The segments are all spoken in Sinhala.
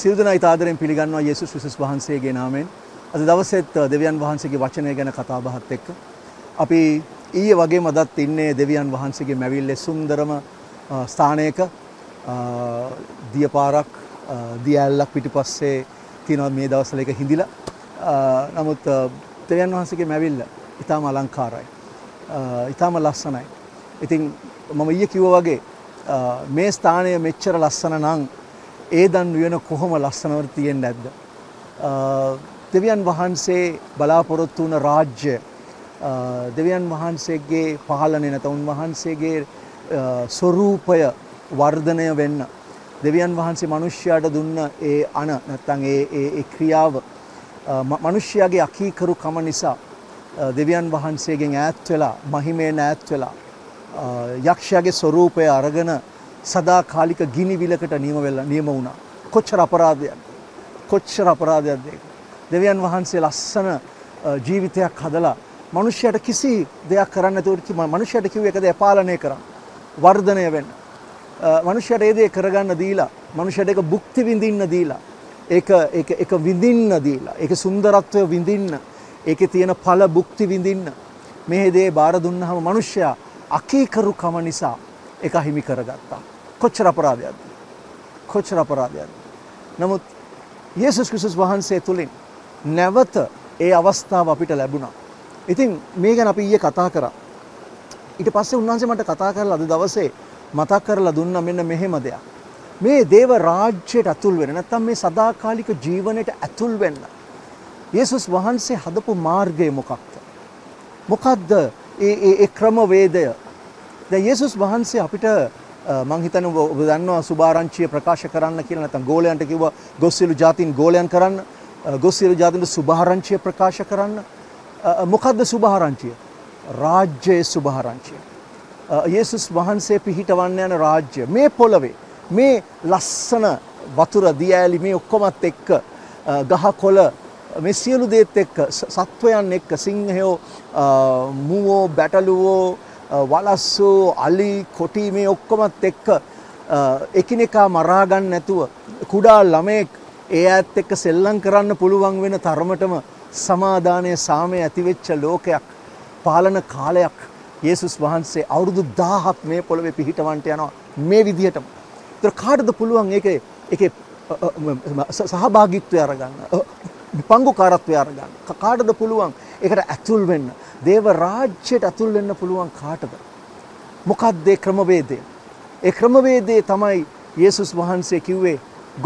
සියලුදෙනා ඉතාදරෙන් පිළිගන්නවා යේසුස් ක්‍රිස්තුස් වහන්සේගේ නාමයෙන්. අද දවසේත් දෙවියන් වහන්සේගේ වචනය ගැන කතා බහත් එක්ක අපි ඊයේ වගේම අදත් ඉන්නේ දෙවියන් වහන්සේගේ මැවිල්ලේ සුන්දරම ස්ථානයක දියපාරක් දියැලක් පිටිපස්සේ තියෙනවා මේ දවස්වල එක හිඳිලා. නමුත් දෙවියන් වහන්සේගේ මැවිල්ල ඉතාම අලංකාරයි. ඉතාම ලස්සනයි. ඉතින් මම ඊයේ කිව්වා වගේ මේ ස්ථානය මෙච්චර ලස්සන නම් ඒදන් නුවණ කොහොම ලස්සනවද තියෙන්නේ නැද්ද? දෙවියන් වහන්සේ බලාපොරොත්තු වුණ රාජ්‍ය දෙවියන් වහන්සේගේ පාලනය නැත උන්වහන්සේගේ ස්වરૂපය වර්ධනය වෙන්න දෙවියන් වහන්සේ මිනිස්යාට දුන්න ඒ අණ නැත්නම් ඒ ක්‍රියාව මිනිස්යාගේ අකීකරුකම නිසා දෙවියන් වහන්සේගෙන් ඈත් වෙලා මහිමෙන් ඈත් වෙලා යක්ෂයාගේ ස්වરૂපය අරගෙන සදාකාලික ගිනිවිලකට නියම වුණා. කොච්චර අපරාධයක්ද දෙවියන් වහන්සේ ලස්සන ජීවිතයක් හදලා මිනිසයාට කිසි දෙයක් කරන්න නැතුව මිනිසයාට කිව්ව එක දේ පාලනය කරන්න වර්ධනය වෙන්න මිනිසයාට ඒ දේ කරගන්න දීලා මිනිසයාට ඒක භුක්ති විඳින්න දීලා ඒක විඳින්න දීලා ඒක සුන්දරත්වය විඳින්න ඒකේ තියෙන ඵල භුක්ති විඳින්න මේ දේ බාර දුන්නාම මිනිසයා අකීකරුකම නිසා ඒක හිමි කරගත්තා. කොච්චර අපරාධයක්ද නමුත් යේසුස් ක්‍රිස්තුස් වහන්සේ තුලින් නැවත ඒ අවස්ථාව අපිට ලැබුණා. ඉතින් මේ ගැන අපි ඊයේ කතා කරා. ඊට පස්සේ උන්වහන්සේ මට කතා කරලා අද දවසේ මතක් කරලා දුන්නා මෙන්න මෙහෙම දෙයක්. මේ දේව රාජ්‍යයට ඇතුල් වෙන්න නැත්නම් මේ සදාකාලික ජීවිතයට ඇතුල් වෙන්න යේසුස් වහන්සේ හදපු මාර්ගය මොකක්ද? මොකද්ද ඒ ක්‍රමවේදය? දැන් යේසුස් වහන්සේ අපිට මං හිතන්නේ ඔබ දන්නවා සුභාරංචිය ප්‍රකාශ කරන්න කියලා නැත්නම් ගෝලයන්ට කිව්වා ගොස්සියලු ජාතීන් ගෝලයන් කරන්න ගොස්සියලු ජාතීන්ට සුභාරංචිය ප්‍රකාශ කරන්න. මොකද්ද සුභාරංචිය? රාජ්‍යයේ සුභාරංචිය. යේසුස් වහන්සේ පිහිටවන්න යන රාජ්‍ය මේ පොළවේ මේ ලස්සන වතුර දියැලි මේ ඔක්කොමත් එක්ක ගහකොළ මේ සියලු දේත් එක්ක සත්වයන් එක්ක සිංහයෝ මුවෝ බැටළුවෝ වලස්සු අලි කොටි මේ ඔක්කොමත් එක්ක එකිනෙකා මරා ගන්න නැතුව කුඩා ළමෙක් ඒ ඇත් එක්ක සෙල්ලම් කරන්න පුළුවන් වෙන තරමටම සමාදානයේ සාමයේ ඇතිවෙච්ච ලෝකයක් පාලන කාලයක් යේසුස් වහන්සේ අවුරුදු 1000ක් මේ පොළවේ පිහිටවන්ට යනවා මේ විදිහටම. ඒතර කාටද පුළුවන් ඒකේ සහභාගීත්වය අරගන්න? විපංගුකාරත්වය අරගන්න. කාටද පුළුවන් ඒකට ඇතුල් වෙන්න? දේව රාජ්‍යයට ඇතුල් වෙන්න පුළුවන් කාටද? මොකක්ද ඒ ක්‍රමවේදය? ඒ ක්‍රමවේදය තමයි යේසුස් වහන්සේ කිව්වේ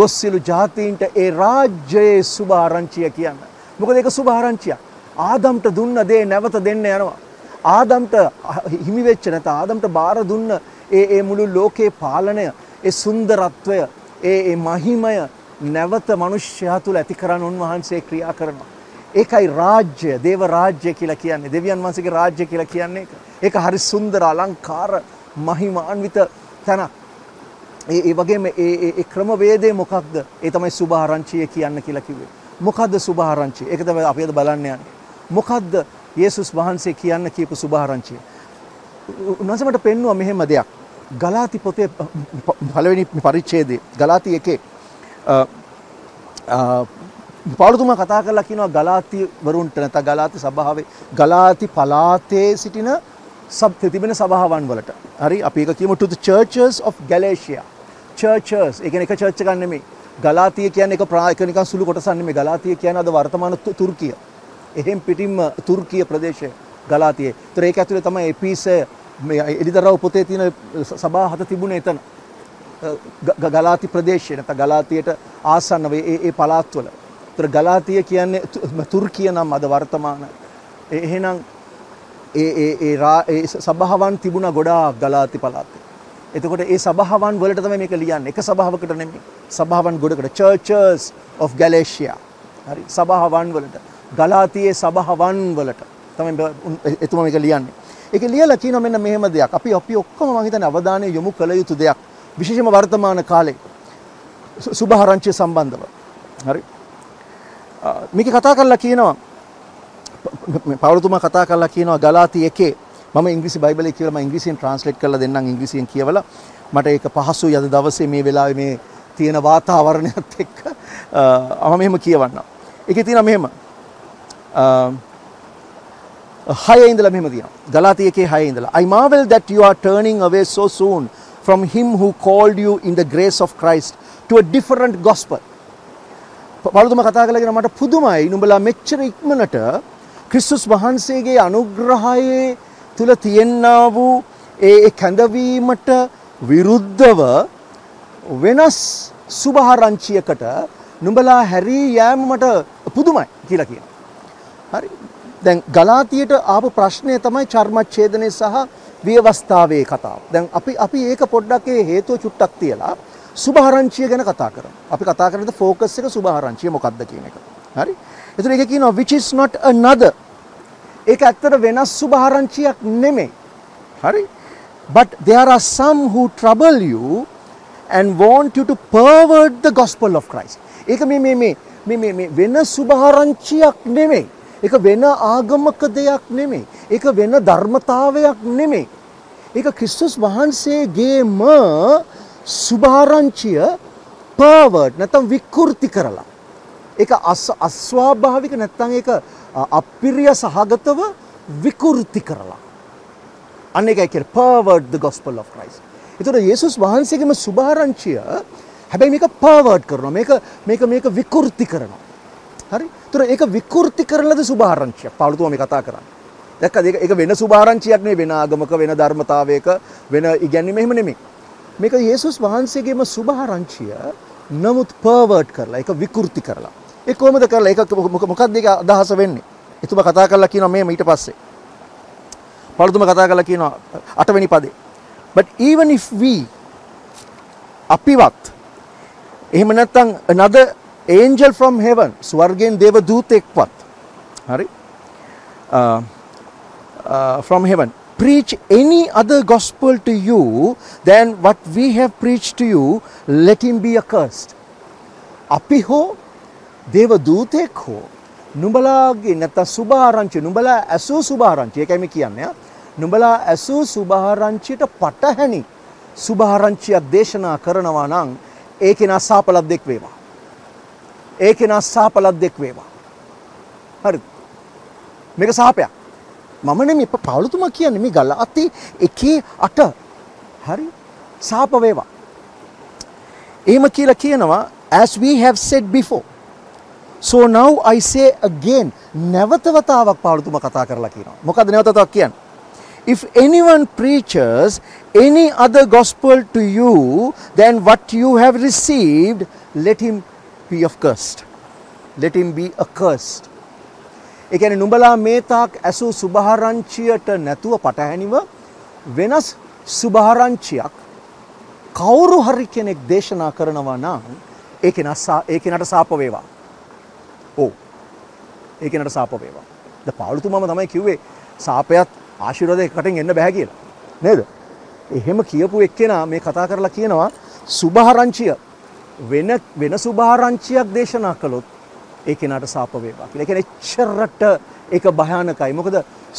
ගොස්සිලු ජාතීන්ට ඒ රාජ්‍යයේ සුභ ආරංචිය කියන්න. මොකද ඒක සුභ ආරංචියක්. ආදම්ට දුන්න දේ නැවත දෙන්න යනවා. ආදම්ට හිමි වෙච්ච නැත ආදම්ට බාර දුන්න ඒ මුළු ලෝකේ පාලනය, ඒ සුන්දරත්වය, ඒ මහිමය නැවත මිනිස්යා තුල ඇති කරන්න උන්වහන්සේ ක්‍රියා කරනවා. ඒකයි රාජ්‍ය, දේව රාජ්‍ය කියලා කියන්නේ. දෙවියන් වහන්සේගේ රාජ්‍ය කියලා කියන්නේ ඒක. හරි සුන්දර, අලංකාර, මහිමාන්විත තැන. ඒ වගේම ඒ ක්‍රමවේදය මොකක්ද? ඒ තමයි සුභාරංචිය කියන්න කියලා කිව්වේ. මොකද්ද සුභාරංචිය? ඒක තමයි අපි අද බලන්න යන්නේ. මොකද්ද යේසුස් වහන්සේ කියන්න කියපු සුභාරංචිය? උන්වහන්සේ මට පෙන්නුවා මෙහෙම දෙයක්. ගලාති පොතේ පළවෙනි පරිච්ඡේදයේ ගලාති 1 පාවුතුමා කතා කරලා කියනවා ගලාති වරුන්ට නැත්නම් ගලාති සභාවේ ගලාති පලාතේ සිටින තිබෙන සභාවන් වලට. හරි අපි ඒක කියමු to the churches of Galatia. Churches ඒ කියන්නේ එක church එකක් නෙමෙයි. ගලාතිය කියන්නේ එක නිකන් සුළු කොටසක් නෙමෙයි. ගලාතිය කියන්නේ අද වර්තමාන තුර්කිය. එහෙම් පිටින්ම තුර්කිය ප්‍රදේශය ගලාතිය. ඒතර ඒක ඇතුලේ තමයි එපිසේ මේ එලිදරව් පොතේ තියෙන සභා හත තිබුණේ එතන. ගලාති ප්‍රදේශය නැත්නම් ගලාතියට ආසන්න ඒ පළාත්වල. ඒතර ගලාතිය කියන්නේ තුර්කිය නම් අද වර්තමාන. එහෙනම් ඒ සභාවන් තිබුණා ගොඩාක් ගලාති පළාතේ. එතකොට ඒ සභාවන් වලට තමයි මේක ලියන්නේ. එක සභාවකට නෙමෙයි. සභාවන් ගොඩකට Churches of Galatia. හරි සභාවන් වලට. ගලාතියේ සභාවන් වලට තමයි එතුමා මේක ලියන්නේ. ඒක ලියලා කියනවා මෙන්න මෙහෙම දෙයක්. අපි ඔක්කොම මම හිතන්නේ අවධානය යොමු කළ යුතු දෙයක්. විශේෂම වර්තමාන කාලේ සුභාරංචිය සම්බන්ධව. හරි. මේක කතා කරලා කියනවා පාවුලතුමා කතා කරලා කියනවා ගලාති 1 මම ඉංග්‍රීසි බයිබලයේ කියලා මම ඉංග්‍රීසියෙන් ට්‍රාන්ස්ලේට් කරලා දෙන්නම් ඉංග්‍රීසියෙන් කියවලා. මට ඒක පහසුයි අද දවසේ මේ වෙලාවේ මේ තියෙන වාතාවරණයත් එක්ක මම මෙහෙම කියවන්නම්. ඒකේ තියෙනවා මෙහෙම. 6 ඉඳලා මෙහෙම තියෙනවා. ගලාතිය 1:6 ඉඳලා. I marvel that you are turning away so soon from him who called you in the grace of Christ to a different gospel. පවලුතුම කතා කරලා කියන මට පුදුමයි නුඹලා මෙච්චර ඉක්මනට ක්‍රිස්තුස් වහන්සේගේ අනුග්‍රහයේ තුල තියෙනා වූ ඒ කැඳවීමට විරුද්ධව වෙනස් සුභාරංචියකට නුඹලා හැරී යෑම මට පුදුමයි කියලා කියනවා. හරි. දැන් ගලාතියට ආපු ප්‍රශ්නේ තමයි චර්මච්ඡේදනය සහ විවස්ථාවේ කතාව. දැන් අපි ඒක පොඩ්ඩක් ඒ හේතුව චුට්ටක් තියලා සුභාරංචිය ගැන කතා කරමු. අපි කතා කරන්නේ ફોකස් එක සුභාරංචිය මොකක්ද කියන එක. හරි. ඒතර ඒක කියනවා which is not another. ඒක ඇත්තට වෙනස් සුභාරංචියක් නෙමෙයි. හරි. But there are some who trouble you and want you to pervert the gospel of Christ. ඒක මේ වෙන සුභාරංචියක් නෙමෙයි. ඒක වෙන ආගමක දෙයක් නෙමෙයි. ඒක වෙන ධර්මතාවයක් නෙමෙයි. ඒක ක්‍රිස්තුස් වහන්සේගේම සුභාරංචිය pervert නැත්නම් විකෘති කරලා ඒක අස්වාභාවික නැත්නම් ඒක අපිරිය සහගතව විකෘති කරලා අන්න ඒකයි කියන්නේ pervert the gospel of Christ. ඒතකොට යේසුස් වහන්සේගේම සුභාරංචිය හැබැයි මේක pervert කරනවා. මේක විකෘති කරනවා. හරි? ඒතකොට ඒක විකෘති කරලද සුභාරංචිය? පාවුල තුමා මේ කතා කරන්නේ. දැක්කද? ඒක වෙන සුභාරංචියක් නෙවෙයි. වෙන ආගමක වෙන ධර්මතාවයක වෙන ඉගැන්වීම එහෙම නෙමෙයි. මේක යේසුස් වහන්සේගේම සුභාරංචිය නමුත් pervert කරලා ඒක විකෘති කරලා. ඒ කොහොමද කරලා? ඒක මොකක්ද ඒක අදහස වෙන්නේ? එතුමා කතා කරලා කියනවා මේ ඊට පස්සේ. පළතුම කතා කරලා කියනවා 8 වෙනි පදේ. But even if we අපිවත් එහෙම නැත්නම් another angel from heaven ස්වර්ගයෙන් දේව දූතෙක්වත් හරි from heaven preach any other gospel to you than what we have preached to you, let him be accursed. අපි හෝ දේව දූතෙක් හෝ නුඹලාගේ නැත්නම් සුභාරංචිය නුඹලා ඇසූ සුභාරංචිය ඒකයි මේ කියන්නේ. නුඹලා ඇසූ සුභාරංචියට පටහැනි සුභාරංචියක් දේශනා කරනවා නම් ඒ කෙනා සාපලද්දෙක් වේවා. ඒ කෙනා සාපලද්දෙක් වේවා. හරිද? මේක සාපයක්. මම නෙමෙයි පාවුලතුමා කියන්නේ මේ ගලාති 1:8 හරි සාප වේවා. එහෙම කියලා කියනවා as we have said before. So now I say again නැවත වතාවක් පාවුලතුමා කතා කරලා කියනවා. මොකද නැවත වතාවක් කියන්නේ? If anyone preaches any other gospel to you than what you have received, let him be accursed. Let him be accursed. ඒ කියන්නේ නුඹලා මේ තාක් ඇසූ සුභාරංචියට නැතුව පටහැනිව වෙනස් සුභාරංචියක් කවුරු හරි කෙනෙක් දේශනා කරනවා නම් ඒ කෙනාට සාප වේවා. ඔව්. ඒ කෙනාට සාප වේවා. ද පාවුලතුමාම තමයි කිව්වේ සාපයත් ආශිර්වාදයක් එකටින් එන්න බෑ කියලා. නේද? එහෙම කියපු එක්කෙනා මේ කතා කරලා කියනවා සුභාරංචිය වෙන සුභාරංචියක් දේශනා කළොත් ඒ කෙනාට සාප වේවා කියලා. ඒ කියන්නේ එච්චරට ඒක භයානකයි. මොකද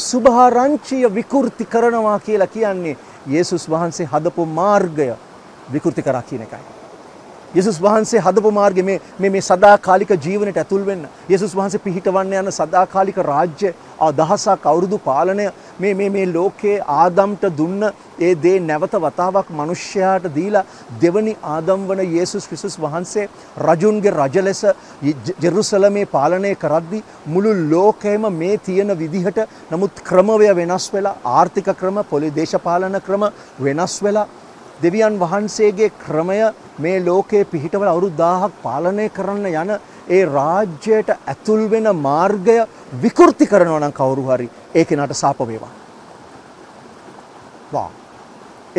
සුභාරංචිය විකෘති කරනවා කියලා කියන්නේ යේසුස් වහන්සේ හදපු මාර්ගය විකෘති කරා කියන එකයි. යේසුස් වහන්සේ හදපු මාර්ගය මේ සදාකාලික ජීවිතයට ඇතුල් වෙන්න. යේසුස් වහන්සේ පිහිටවන්න යන සදාකාලික රාජ්‍ය දහසක් අවුරුදු පාලනය මේ ලෝකයේ ආදම්ට දුන්න ඒ දේ නැවත වතාවක් මිනිස්යාට දීලා දෙවනි ආදම් වන යේසුස් ක්‍රිස්තුස් වහන්සේ රජුන්ගේ රජ ලෙස ජෙරුසලමේ පාලනය කරද්දී මුළු ලෝකයම මේ තියෙන විදිහට නමුත් ක්‍රමවේද වෙනස් වෙලා ආර්ථික ක්‍රම, පොලි දේශපාලන ක්‍රම වෙනස් වෙලා දෙවියන් වහන්සේගේ ක්‍රමය මේ ලෝකයේ පිහිටවල අවුරුදු 1000ක් පාලනය කරන්න යන ඒ රාජ්‍යයට ඇතුල් වෙන මාර්ගය විකෘති කරනවා නම් කවුරු හරි ඒ කෙනාට සාප වේවා. වා.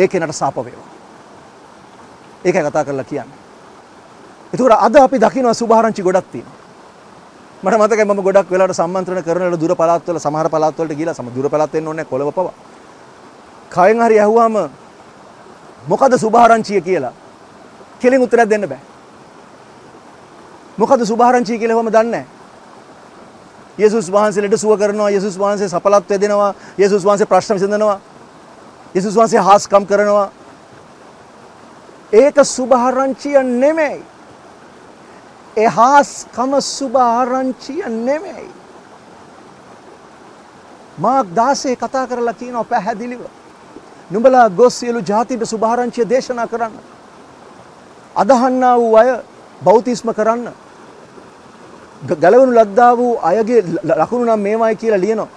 ඒ කෙනාට සාප වේවා. ඒකයි කතා කරලා කියන්නේ. ඒතකොට අද අපි දකිනවා සුභාරංචි ගොඩක් තියෙනවා. මට මතකයි මම ගොඩක් වෙලාවට සම්මන්ත්‍රණ කරන වල දුර පළාත්වල සමහර පළාත්වලට ගිහලා සම දුර පළාත් වෙන්න ඕනේ නැහැ කොළඹ පවා. කයෙන් හරි ඇහුවාම මොකද සුභාරංචිය කියලා කෙලින් උත්තරයක් දෙන්න බෑ. මොකද සුභාරංචිය කියලා කොහොමද දන්නේ? යේසුස් වහන්සේලට සුව කරනවා, යේසුස් වහන්සේ සපලත්වය දෙනවා, යේසුස් වහන්සේ ප්‍රශ්න විසඳනවා, යේසුස් වහන්සේ හාස්කම් කරනවා. ඒක සුභ ආරංචිය නෙමෙයි. එහාස්කම සුභ ආරංචිය නෙමෙයි. මාක් 16 කතා කරලා තියෙනවා පැහැදිලිව. නුඹලා ගොස් සියලු ජාතින්ට සුභ ආරංචිය දේශනා කරන්න. අදහන්නා වූ අය බෞතිස්ම කරන්න. ගලවනු ලද්දා වූ අයගේ ලකුණු නම් මේවයි කියලා ලියනවා.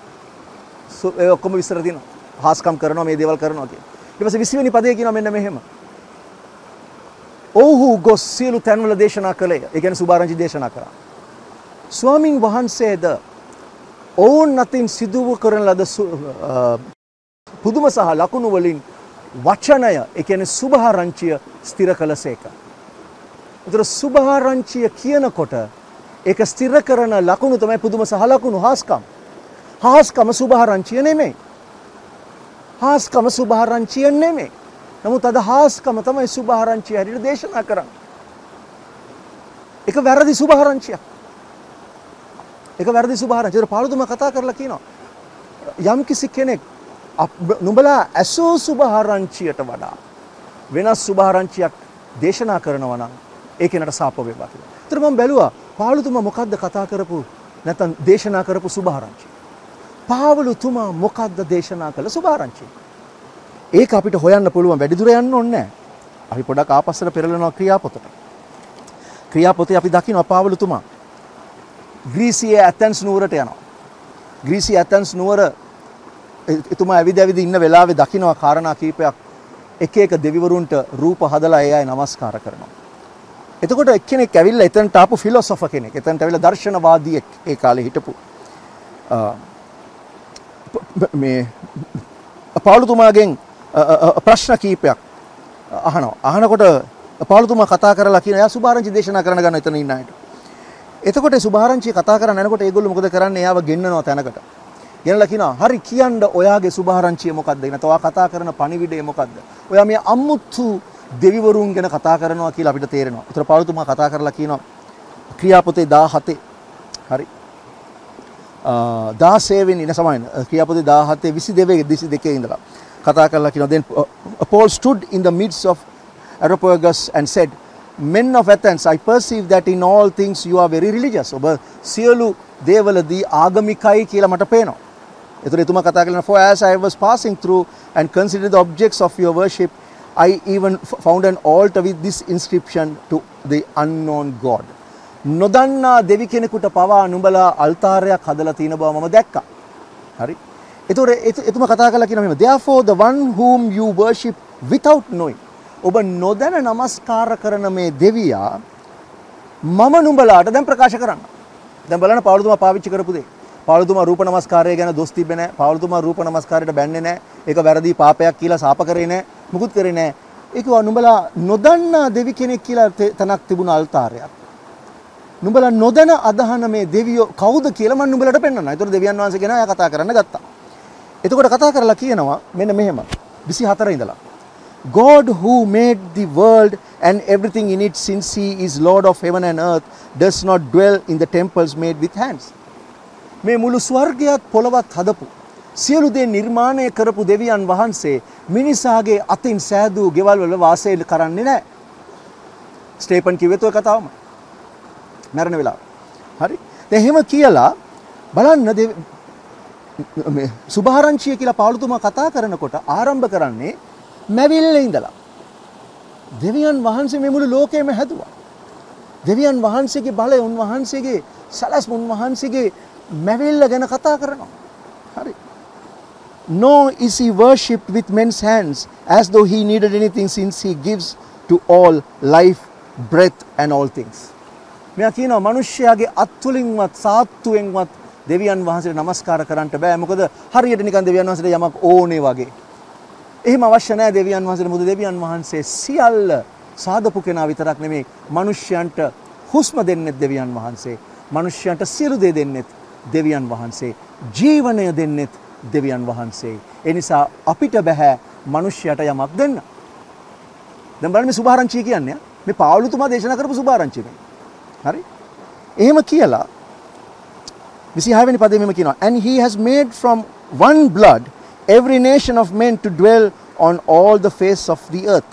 ඒ ඔක්කොම විස්තර දෙනවා. හාස්කම් කරනවා මේ දේවල් කරනවා කියලා. ඊට පස්සේ 20 වෙනි පදේ කියනවා මෙන්න මෙහෙම. ඔහු ගොස් සියලු තැන්වල දේශනා කළේ. ඒ කියන්නේ සුභ ආරංචි දේශනා කරා. ස්වාමින් වහන්සේද ඔවුන් අතින් සිදු කරන ලද පුදුම සහ ලකුණු වලින් වචනය ඒ කියන්නේ සුභ ආරංචිය ස්ථිර කළසේක. ඒතර සුභ ආරංචිය කියනකොට ඒක ස්ථිර කරන ලකුණු තමයි පුදුම සහ ලකුණු හාස්කම්. හාස්කම සුභ ආරංචිය නෙමෙයි. හාස්කම සුභ ආරංචිය නෙමෙයි. නමුත් අද හාස්කම තමයි සුභ ආරංචිය හැටියට දේශනා කරන්නේ. ඒක වැරදි සුභ ආරංචියක්. ඒක වැරදි සුභ ආරංචිය. ඒක පාළුතුම කතා කරලා කියනවා. යම් කිසි කෙනෙක් නුඹලා අසෝ සුභ ආරංචියට වඩා වෙනස් සුභ ආරංචියක් දේශනා කරනවා නම් ඒ කෙනාට සාප වේවා කියලා. ඒතර මම බැලුවා පාළුතුමා මොකද්ද කතා කරපු නැත්නම් දේශනා කරපු සුභ ආරංචිය. පාවළුතුමා මොකද්ද දේශනා කළ සුභ ආරංචිය? ඒක අපිට හොයන්න පුළුවන් වැඩි දුර යන්න ඕනේ නැහැ. අපි පොඩක් ආපස්සට පෙරලනවා ක්‍රියාපොතට. ක්‍රියාපොතේ අපි දකිනවා පාවළුතුමා ග්‍රීසියේ ඇතන්ස් නුවරට යනවා. ග්‍රීසියේ ඇතන්ස් නුවර එතුමා ඇවිදවිද ඉන්න වෙලාවේ දකිනවා කාරණා කීපයක්. එක එක දෙවිවරුන්ට රූප හදලා ඒ අය නමස්කාර කරනවා. එතකොට එක්කෙනෙක් ඇවිල්ලා එතනට ආපු ෆිලොසොෆර් කෙනෙක්. එතනට ඇවිල්ලා දර්ශනවාදියෙක් ඒ කාලේ හිටපු මේ පාවළුතුමාගෙන් ප්‍රශ්න කීපයක් අහනවා. අහනකොට පාවළුතුමා කතා කරලා කියන එයා සුභාරංචි දේශනා කරන්න ගන්න එතන ඉන්න අයට. එතකොට සුභාරංචි කතා කරන්න යනකොට ඒගොල්ලෝ මොකද කරන්නේ? එයාව ගෙන්නනවා තැනකට. ගෙනලා කියනවා හරි කියන්න ඔයාගේ සුභාරංචිය මොකක්ද? නැත්නම් ඔයා කතා කරන පණිවිඩය මොකක්ද? ඔයා මේ අමුතු දෙවිවරුන් ගැන කතා කරනවා කියලා අපිට තේරෙනවා. උතර පාවළුතුමා කතා කරලා කියනවා ක්‍රියාපොතේ 17 හරි 16 වෙනි ඉන සමාන ක්‍රියාපොතේ 17 22 22 ඉඳලා කතා කරලා කියනවා then Paul stood in the midst of Areopagus and said, men of Athens, I perceive that in all things you are very religious. ඔබ සියලු දේවලදී ආගමිකයි කියලා මට පේනවා. ඒතර එතුමා කතා කරන for as I was passing through and considered the objects of your worship, I even found an altar with this inscription to the unknown God. නොදන්නා දෙවි කෙනෙකුට පවා නුඹලා අල්තාරයක් හදලා තියෙන බව මම දැක්කා. හරි. ඒතොර එතුමා කතා කරලා කියනවා මෙහෙම. Therefore the one whom you worship without knowing. ඔබ නොදැන නමස්කාර කරන මේ දෙවියා මම නුඹලාට දැන් ප්‍රකාශ කරන්න. දැන් බලන්න පාවළුතුමා පාවිච්චි කරපු දේ. පාවළුතුමා රූප නමස්කාරය ගැන දොස් තිබ්බේ නැහැ. පාවළුතුමා රූප නමස්කාරයට බැන්නේ නැහැ. ඒක වැරදි පාපයක් කියලා සාප කරේ නැහැ. මුකුත් කරේ නැහැ. ඒක නුඹලා නොදන්නා දෙවි කෙනෙක් කියලා තනක් තිබුණ අල්තාරයක්. නුඹලා නොදැන අදහන මේ දෙවියෝ කවුද කියලා මම නුඹලට පෙන්වන්නම්. ඒතකොට දෙවියන් වහන්සේ කෙනා එයා කතා කරන්න ගත්තා. එතකොට කතා කරලා කියනවා මෙන්න මෙහෙම 24 ඉඳලා. God who made the world and everything in it since he is Lord of heaven and earth does not dwell in the temples made with hands. මේ මුළු ස්වර්ගයත් පොළවත් හදපු සියලු දේ නිර්මාණය කරපු දෙවියන් වහන්සේ මිනිසාගේ අතින් සෑදූ ගෙවල් වල වාසය කරන්නේ නැහැ. ස්ටේපන් කිව්වෙත් ඔය කතාවම. මරණ වෙලාව. හරි. දැන් එහෙම කියලා බලන්න මේ සුභාරංචිය කියලා පාවළුතුමා කතා කරනකොට ආරම්භ කරන්නේ මැවිල්ලේ ඉඳලා. දෙවියන් වහන්සේ මේ මුළු ලෝකෙම හැදුවා. දෙවියන් වහන්සේගේ බලය, උන්වහන්සේගේ සලස්ම, උන්වහන්සේගේ මැවිල්ල ගැන කතා කරනවා. හරි. Nor is he worshipped with men's hands as though he needed anything since he gives to all life, breath and all things. මෙයා කියනවා මිනිස්යාගේ අත්තුලින්වත් සාත්තුවෙන්වත් දෙවියන් වහන්සේට නමස්කාර කරන්න බෑ. මොකද හරියට නිකන් දෙවියන් වහන්සේට යමක් ඕනේ වගේ. එහෙම අවශ්‍ය නැහැ දෙවියන් වහන්සේට. මොකද දෙවියන් වහන්සේ සියල්ල සාදපු කෙනා විතරක් නෙමෙයි මිනිස්යන්ට හුස්ම දෙන්නෙත් දෙවියන් වහන්සේ. මිනිස්යන්ට සියලු දේ දෙන්නෙත් දෙවියන් වහන්සේ. ජීවනය දෙන්නෙත් දෙවියන් වහන්සේ. ඒ නිසා අපිට බෑ මිනිස්යාට යමක් දෙන්න. දැන් බලන්න මේ සුභාරංචිය කියන්නේ මේ පාවළුතුමා දේශනා කරපු සුභාරංචිය. හරි? එහෙම කියලා 26 වෙනි පදයේ මෙහෙම කියනවා and he has made from one blood every nation of men to dwell on all the face of the earth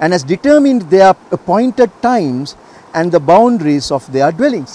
and has determined their appointed times and the boundaries of their dwellings.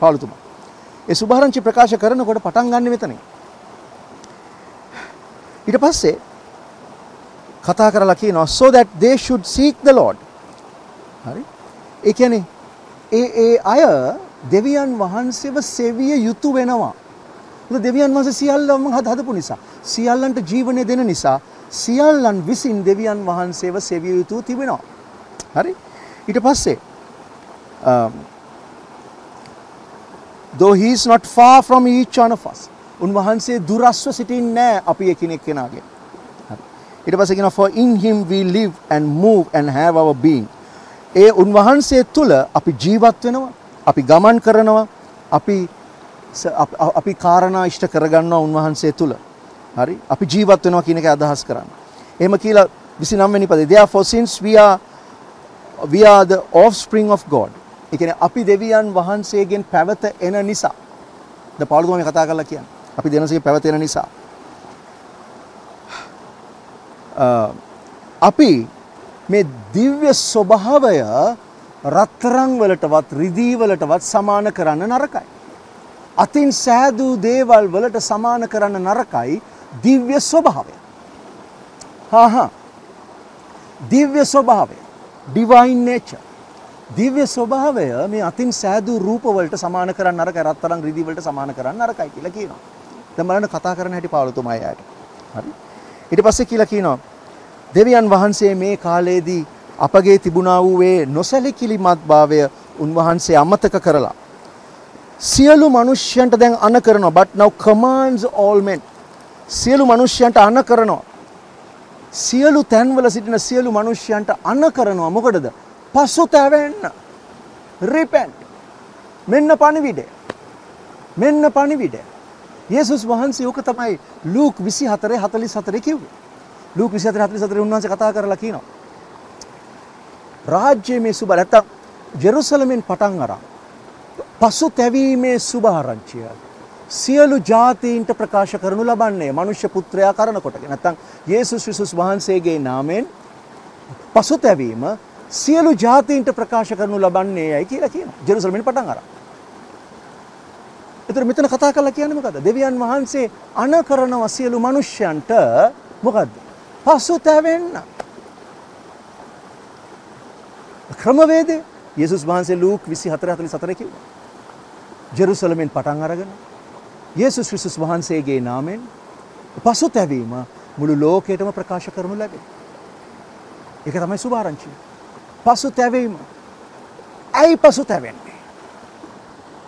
Paul tuma. ඒ සුභාරංචි ප්‍රකාශ කරනකොට පටන් ගන්න මෙතනින්. ඊට පස්සේ කතා කරලා කියනවා so that they should seek the Lord. හරි? ඒ කියන්නේ ඒ අය දෙවියන් වහන්සේව සෙවිය යුතු වෙනවා. මොකද දෙවියන් වහන්සේ සියල්ලම හදපු නිසා, සියල්ලන්ට ජීවනය දෙන නිසා, සියල්ලන් විසින් දෙවියන් වහන්සේව සෙවිය යුතු තිබෙනවා. හරි? ඊට පස්සේ though he is not far from each one of us, unwahanse duraswa sitin na api ekinek kenage. Ita passe kiyana for in him we live and move and have our being. E unwahanse tula api jeevath wenawa, api gaman karanawa, api karana ishta karagannawa unwahanse tula. Hari api jeevath wenawa kiyana eka adahas karanna. Ehema kiyala 29 weni pade therefore since we are the offspring of God. එකනේ අපි දෙවියන් වහන්සේගෙන් පැවත එන නිසා ද පාළුතුමා මේ කතා කරලා කියන්නේ අපි දෙනසෙන් පැවත එන නිසා අපි මේ දිව්‍ය ස්වභාවය රත්තරන් වලටවත් රිදී වලටවත් සමාන කරන්න නරකයි අතින් සෑදූ දේවල් වලට සමාන කරන්න නරකයි දිව්‍ය ස්වභාවය දිව්‍ය ස්වභාවය divine nature දිව්‍ය ස්වභාවය මේ අතින් සෑදු රූප වලට සමාන කරන්න අර කරතරන් රිදී වලට සමාන කරන්න අරකයි කියලා කියනවා. දැන් බලන්න කතා කරන හැටි පාළුතුමා අයට. හරි. ඊට පස්සේ කියලා කියනවා දෙවියන් වහන්සේ මේ කාලයේදී අපගේ තිබුණා වූ ඒ නොසැලකිලිමත් භාවය උන්වහන්සේ අමතක කරලා සියලු මිනිස්යන්ට දැන් අණ කරනවා. but now commands all men. සියලු මිනිස්යන්ට අණ කරනවා. සියලු තැන්වල සිටින සියලු මිනිස්යන්ට අණ කරනවා. මොකටද? පසුතැවෙන්න repent මෙන්න පණිවිඩය යේසුස් වහන්සේ ඕක තමයි ලූක් 24:44 කිව්වේ ලූක් 24:44 උන්වහන්සේ කතා කරලා කියනවා රාජ්‍යයේ මේ සුබ නැත්තම් ජෙරුසලමෙන් පටන් අරන් පසුතැවීමේ සුභාරංචිය සියලු ජාතීන්ට ප්‍රකාශ කරනු ලබන්නේ මනුෂ්‍ය පුත්‍රයා කරන කොටගෙන නැත්තම් යේසුස් වහන්සේගේ නාමයෙන් පසුතැවීම සියලු ජාතීන්ට ප්‍රකාශ කරනු ලබන්නේ යයි කියලා කියනවා. ජෙරුසලමෙන් පටන් අරන්. ඒතර මෙතන කතා කරලා කියන්නේ මොකද්ද? දෙවියන් වහන්සේ අණ කරනවා සියලු මිනිස්යන්ට මොකද්ද? පසුතැවෙන්න. ක්‍රමවේදය යේසුස් වහන්සේ ලූක් 24:44 කිව්වා. ජෙරුසලමෙන් පටන් අරගෙන යේසුස් ක්‍රිස්තුස් වහන්සේගේ නාමයෙන් පසුතැවීම මුළු ලෝකයටම ප්‍රකාශ කරනු ලැබේ. ඒක තමයි සුභාරංචිය. පසුතැවීම. ඇයි පසුතැවෙන්නේ?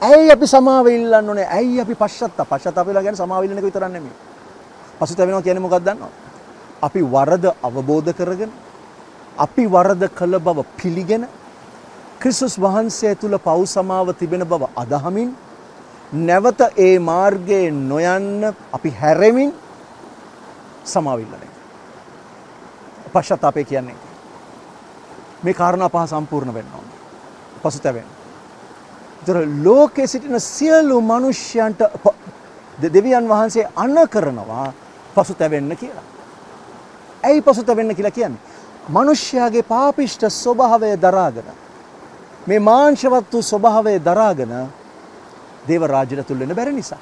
ඇයි අපි සමාව ඉල්ලන්න ඕනේ? ඇයි අපි පශ්චාත්තාප වෙලා කියන්නේ සමාව ඉල්ලන එක විතරක් නෙමෙයි. පසුතැවෙනවා කියන්නේ මොකක්ද දන්නවද? අපි වරද අවබෝධ කරගෙන අපි වරද කළ බව පිළිගෙන ක්‍රිස්තුස් වහන්සේ තුල පව් සමාව තිබෙන බව අදහමින් නැවත ඒ මාර්ගයේ නොයන්න අපි හැරෙමින් සමාව ඉල්ලන්නේ. පශ්චාත්තාපය කියන්නේ මේ කාරණා පහ සම්පූර්ණ වෙන්න ඕනේ. පසුතැවෙන්න. ඒතර ලෝකයේ සිටින සියලු මිනිස්යන්ට දෙවියන් වහන්සේ අණ කරනවා පසුතැවෙන්න කියලා. ඇයි පසුතැවෙන්න කියලා කියන්නේ? මිනිස්යාගේ පාපිෂ්ඨ ස්වභාවය දරාගෙන මේ මාංශවත් වූ ස්වභාවය දරාගෙන දේව රාජ්‍යයට තුල් වෙන්න බැරි නිසා.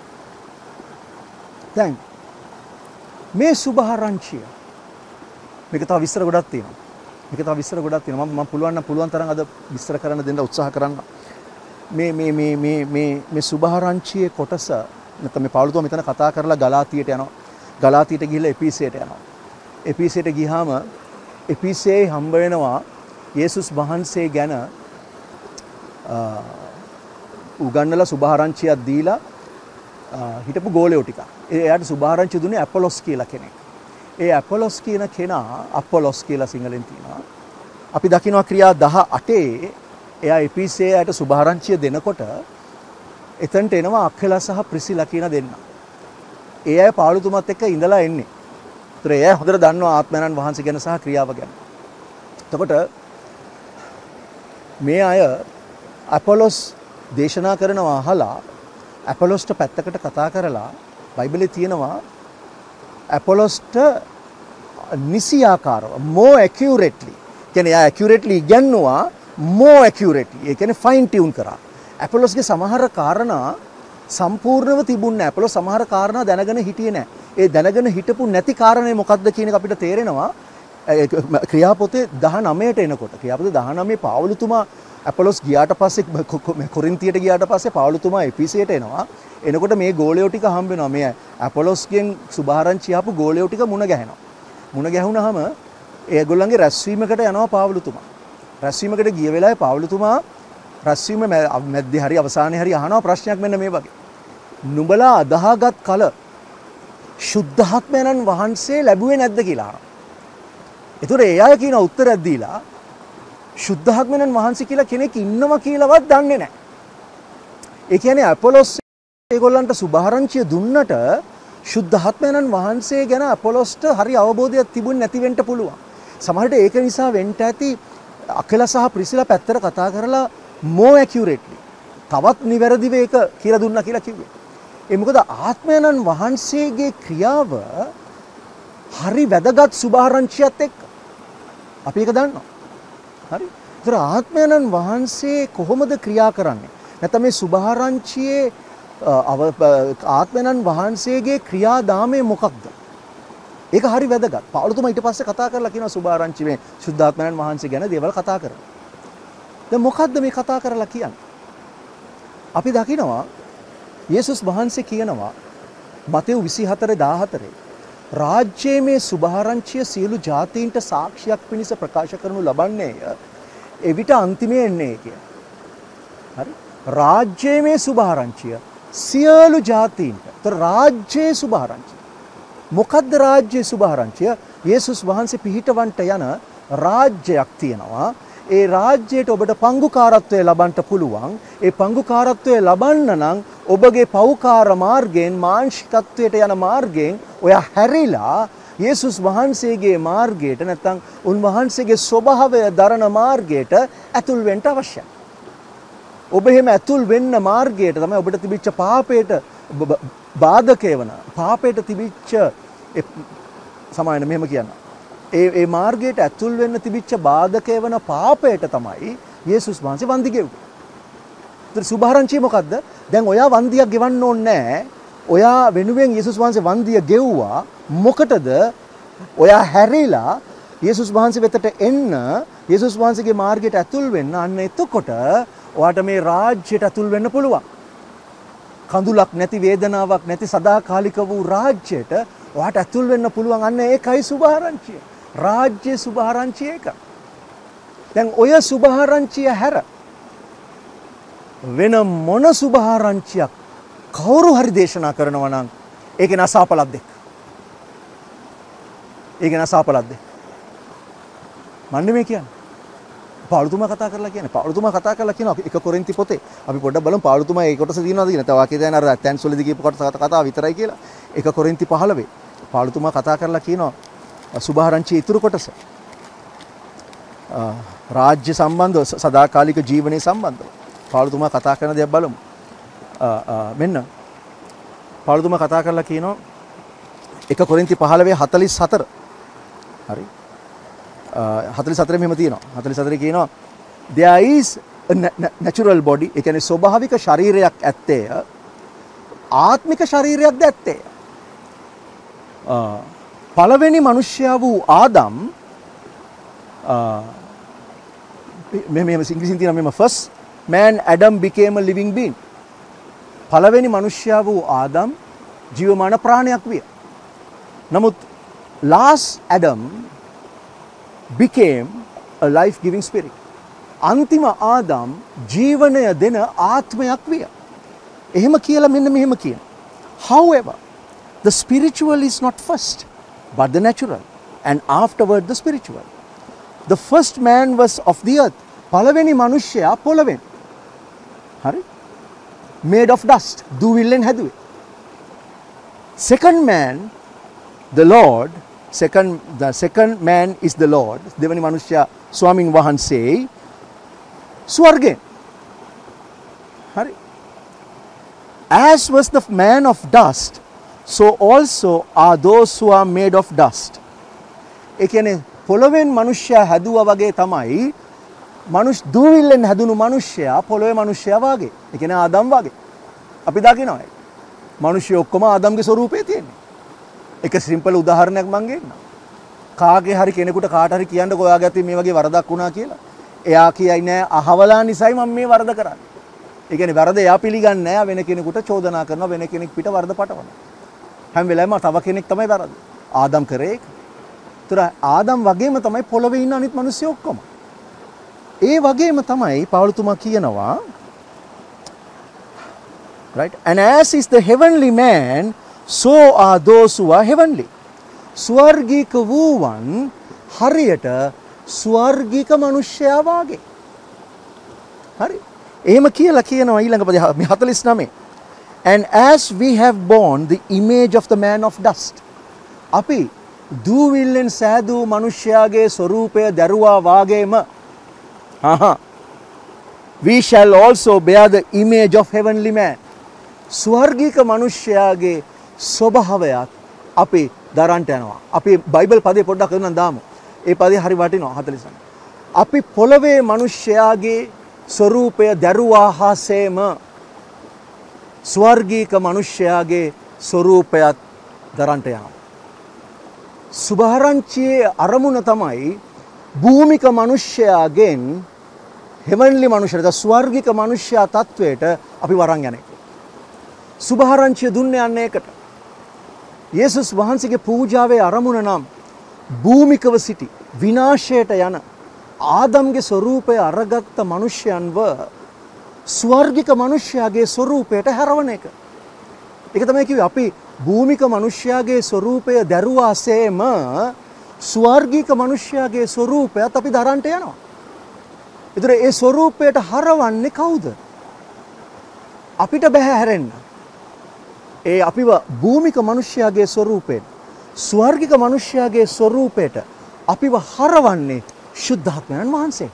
දැන් මේ සුභාරංචිය මේක තව විස්තර ගොඩක් තියෙනවා. මේක තව විස්තර ගොඩක් තියෙනවා මම පුළුවන් තරම් අද විස්තර කරන්න දෙන්න උත්සාහ කරන්න මේ සුභාරංචියේ කොටස නැත්නම් මේ පාළුතුමා මෙතන කතා කරලා ගලාතියට යනවා ගලාතියට ගිහිල්ලා එපීසයට යනවා එපීසයට ගියාම එපීසයේ හම්බ වෙනවා යේසුස් වහන්සේ ගැන උගන්වලා සුභාරංචියක් දීලා හිටපු ගෝලයෝ ටික එයාට සුභාරංචිය දුන්නේ අපොලොස් කියලා කෙනෙක් ඒ අපොලොස් කියන කෙනා අපොලොස් කියලා සිංහලෙන් තියෙනවා අපි දකිනවා ක්‍රියා 18 එයා එපිසේයට සුභාරංචිය දෙනකොට එතනට එනවා අක්කලා සහ ප්‍රිසිලා කියන දෙන්න. ඒ අය පාළුතුමත් එක්ක ඉඳලා එන්නේ. ඒතර එයා හොඳට දන්නවා ආත්මයන් වහන්සේ ගැන සහ ක්‍රියාව ගැන. එතකොට මේ අය අපොලොස් දේශනා කරනවා අහලා අපොලොස්ට පැත්තකට කතා කරලා බයිබලයේ තියෙනවා අපොලොස්ට නිසියාකාරව more accurately කියන්නේ එයා accurately ඉගෙනුවා more accurately ඒ කියන්නේ fine tune කරා. අපොලොස්ගේ සමහර කාරණා සම්පූර්ණව තිබුණ නැහැ. අපොලොස් සමහර කාරණා දැනගෙන හිටියේ නැහැ. ඒ දැනගෙන හිටපු නැති කාරණේ මොකක්ද කියන එක අපිට තේරෙනවා ක්‍රියාපොතේ 19ට එනකොට. ක්‍රියාපොතේ 19 පාවුලතුමා අපොලොස් ගියාට පස්සේ කොරින්තියට ගියාට පස්සේ පාවුලතුමා එපිසේට එනවා. එනකොට මේ ගෝලයෝ ටික හම්බ වෙනවා. මේ අපොලොස්ගෙන් සුභාරංචිය ආපු ගෝලයෝ ටික මුණ ගැහෙනවා. මුණ ගැහුණාම ඒගොල්ලන්ගේ රැස්වීමකට යනවා පාවුලතුමා. රැස්වීමකට ගිය වෙලාවේ පාවුලතුමා රැස්වීම මැද්දේ හරි අවසානයේ හරි අහනවා ප්‍රශ්නයක් මෙන්න මේ වගේ. නුඹලා අදාහගත් කල ශුද්ධාත්මයන් වහන්සේ ලැබුවේ නැද්ද කියලා අහනවා. ඒතර ඒ අය කියන උත්තරයක් දීලා ශුද්ධාත්මයන් වහන්සේ කියලා කෙනෙක් ඉන්නවා කියලාවත් දන්නේ නැහැ. ඒ කියන්නේ අපොලොස් ඒගොල්ලන්ට සුභාරංචිය දුන්නට ශුද්ධාත්මයන් වහන්සේ ගැන අපොලොස්ට හරි අවබෝධයක් තිබුණ නැති වෙන්න පුළුවන්. සමහර විට ඒක නිසා වෙන්න ඇති අකලා සහ ප්‍රිසිලා පැත්තට කතා කරලා more accurately තවත් නිවැරදිව ඒක කියලා දුන්නා කියලා කිව්වේ. ඒ මොකද ආත්මයන් වහන්සේගේ ක්‍රියාව හරි වැදගත් සුභාරංචියත් එක්ක අපි ඒක දන්නවා. හරි. ඒතර ආත්මයන් වහන්සේ කොහොමද ක්‍රියා කරන්නේ? නැත්නම් මේ සුභාරංචියේ ආත්මයන් වහන්සේගේ ක්‍රියාදාමය මොකක්ද? ඒක හරි වැදගත්. පාවුලතුමා ඊට පස්සේ කතා කරලා කියනවා සුභාරංචි මේ සුද්ධාත්මයන් වහන්සේ ගැන දේවල් කතා කරනවා. දැන් මොකද්ද මේ කතා කරලා කියන්නේ? අපි දකිනවා යේසුස් වහන්සේ කියනවා මතෙව් 24:14 රාජ්‍යයේ මේ සුභාරංචිය සියලු ජාතීන්ට සාක්ෂියක් පිණිස ප්‍රකාශ කරනු ලබන්නේ එවිට අන්තිමේ එන්නේ කිය. හරි? රාජ්‍යයේ මේ සුභාරංචිය සියලු ජාතීන්ට. ඒතර රාජ්‍යයේ සුභාරංචිය. මොකද්ද රාජ්‍යයේ සුභාරංචිය? යේසුස් වහන්සේ පිහිටවන්ට යන රාජ්‍යයක් තියෙනවා. ඒ රාජ්‍යයට ඔබට පංගුකාරත්වය ලබන්ට පුළුවන්. ඒ පංගුකාරත්වය ලබන්න නම් ඔබගේ පෞකාර මාර්ගයෙන් මාංශිකත්වයට යන මාර්ගයෙන් ඔයා හැරිලා යේසුස් වහන්සේගේ මාර්ගයට නැත්නම් උන්වහන්සේගේ ස්වභාවය දරන මාර්ගයට ඇතුල් වෙන්න අවශ්‍යයි. ඔබ එහෙම ඇතුල් වෙන්න මාර්ගයට තමයි ඔබට තිබිච්ච පාපයට බාධකය වන පාපයට තිබිච්ච සමායන මෙහෙම කියනවා. ඒ මාර්ගයට ඇතුල් වෙන්න තිබිච්ච බාධකය වෙන පාපයට තමයි යේසුස් වහන්සේ වන්දි ගෙව්වේ. ඒතර සුභාරංචිය මොකද්ද? දැන් ඔයා වන්දියක් ගෙවන්න ඕනේ නැහැ. ඔයා වෙනුවෙන් යේසුස් වහන්සේ වන්දිය ගෙව්වා. මොකටද? ඔයා හැරිලා යේසුස් වහන්සේ වෙතට එන්න, යේසුස් වහන්සේගේ මාර්ගයට ඇතුල් වෙන්න. අන්න එතකොට ඔයාට මේ රාජ්‍යයට ඇතුල් වෙන්න පුළුවන්. කඳුලක් නැති, වේදනාවක් නැති, සදාකාලික වූ රාජ්‍යයට ඔයාට ඇතුල් වෙන්න පුළුවන්. අන්න ඒකයි සුභාරංචිය. රාජ්‍ය සුභාරංචිය එක. දැන් ඔය සුභාරංචිය හැර වෙන මොන සුභාරංචියක් කවුරු හරි දේශනා කරනවා නම් ඒකේ නසාපලද්දෙක්. ඒකේ නසාපලද්දෙක්. මන්නේ මේ කියන්නේ. පාවුලතුමා කතා කරලා කියන්නේ. පාවුලතුමා කතා කරලා කියන 1 කොරින්ති පොතේ අපි පොඩ්ඩක් බලමු පාවුලතුමා ඒ කොටස දිනනවාද කියන. තව වාක්‍ය දැන අර ඇතැන්ස් වලදී කියපු කොටස කතා විතරයි කියලා. 1 කොරින්ති 15 පාවුලතුමා කතා කරලා කියනවා සුභාරංචිය ඉතුරු කොටස රාජ්‍ය සම්බන්ධව සදාකාලික ජීවනයේ සම්බන්ධව පාවුලතුමා කතා කරන දේක් බලමු. මෙන්න පාවුලතුමා කතා කරලා කියනවා 1 කොරින්ති 15:44 හරි 44 මෙහෙම තියෙනවා. 44 කියනවා there is a natural body, ඒ කියන්නේ ස්වභාවික ශරීරයක් ඇත්තේ, ආත්මික ශරීරයක්ද ඇත්තේ. පළවෙනි මනුෂ්‍යයා වූ ආදම් මේ ඉංග්‍රීසියෙන් තියෙන මෙම first man Adam became a living being. පළවෙනි මනුෂ්‍යයා වූ ආදම් ජීවමාන ප්‍රාණයක් විය. නමුත් last Adam became a life giving spirit. අන්තිම ආදම් ජීවනය දෙන ආත්මයක් විය. එහෙම කියලා මෙන්න මෙහෙම කියන. However, the spiritual is not first but the natural, and afterward the spiritual. The first man was of the earth. Palaveni manushya polaven. Hari? Made of dust. Duvillen haduwe. Second man, the Lord. The second man is the Lord. Devani manushya swamin wahansei. Swargen. Hari? As was the man of dust, so also are those who are made of dust. Ekene poloven manushya haduwa wage tamai manush duvillen hadunu manushya polove manushya wage. Ekene Adam wage. Api dakinawa. Manushya okkoma Adam ge swarupe tiyenne. Eka simple udaharanayak man genna. Kaage hari kenekuta kaata hari kiyanne oya gathi me wage waradak una kiyala. Eya kiyanne ahawala nisai man me warada karanne. Ekene warada eya piliganne naha wen kenekuta chodana karanawa wen kenek pita warada patawala. හැම වෙලාවෙම තව කෙනෙක් තමයි වැරද්ද. ආදම් කරේ ඒක. ඒතර ආදම් වගේම තමයි පොළවේ ඉන්න අනිත් මිනිස්සු ඔක්කොම. ඒ වගේම තමයි පාවුලතුමා කියනවා right and as is the heavenly man so are those who are heavenly. ස්වර්ගික වූවන් හරියට ස්වර්ගික මිනිස්සයා වාගේ. හරි. එහෙම කියලා කියනවා ඊළඟ පද 49. And as we have borne the image of the man of dust, api duvillen sadu manushyaage swarupaya daruwa wagema, we shall also bear the image of heavenly man. Swargika manushyaage swabhavayat api daranta yanawa. Api Bible pade poddak karana damu. E pade hari watinawa 49. Api polave manushyaage swarupaya daruwa hasema. ස්වර්ගීක මනුෂ්‍යයාගේ ස්වරූපයත් දරන්ට යනවා. සුභාරංචියේ අරමුණ තමයි භූමික මනුෂ්‍යයාගෙන් හෙවන්ලි මනුෂ්‍යයට ස්වර්ගීක මනුෂ්‍යයා තත්වයට අපි වරන් යන්නේ. සුභාරංචිය දුන්නේ අන්න ඒකට. යේසුස් වහන්සේගේ පූජාවේ අරමුණ නම් භූමිකව සිටි විනාශයට යන ආදම්ගේ ස්වරූපය අරගත්ත මනුෂ්‍යයන්ව ස්වර්ගික මනුෂ්‍යයාගේ ස්වරූපයට හැරවන එක. ඒක තමයි කිව්වේ අපි භූමික මනුෂ්‍යයාගේ ස්වරූපය දරුවාසේම ස්වර්ගික මනුෂ්‍යයාගේ ස්වරූපයත් අපි දරන්නට යනවා. ඒතර ඒ ස්වරූපයට හරවන්නේ කවුද? අපිට බෑ හැරෙන්න. ඒ අපිව භූමික මනුෂ්‍යයාගේ ස්වරූපයෙන් ස්වර්ගික මනුෂ්‍යයාගේ ස්වරූපයට අපිව හරවන්නේ ශුද්ධාත්මයන් වහන්සේ.